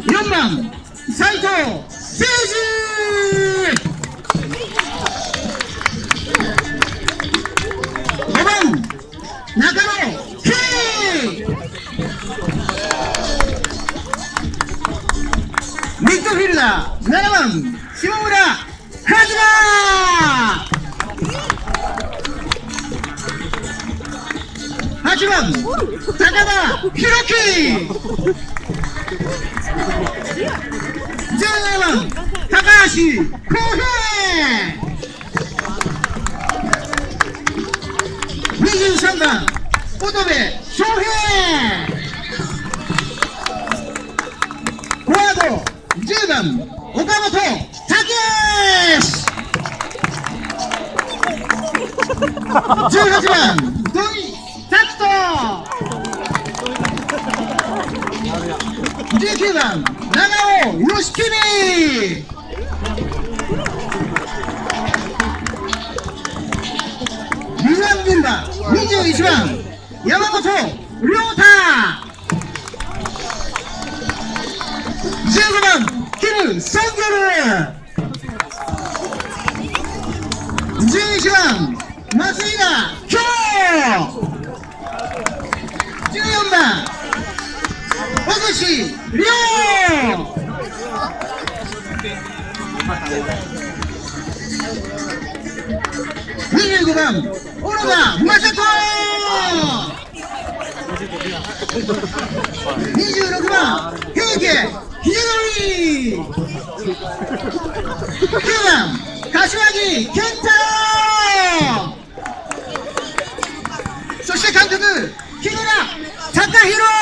イ4番サイトウセイジ5番ナカノケイイチミッドフィルダー7番シムラケイイチ8番高田裕樹17番高橋浩平23番乙部翔平フォワード10番岡本武史18番土井拓人19番長尾義君ビジュアルメンバー21番ヤマモトリュウタ15番サンゼル11番松井田京14番岡口亮25番小野田雅子26番平家秀典9番柏木健太郎そして監督木村隆弘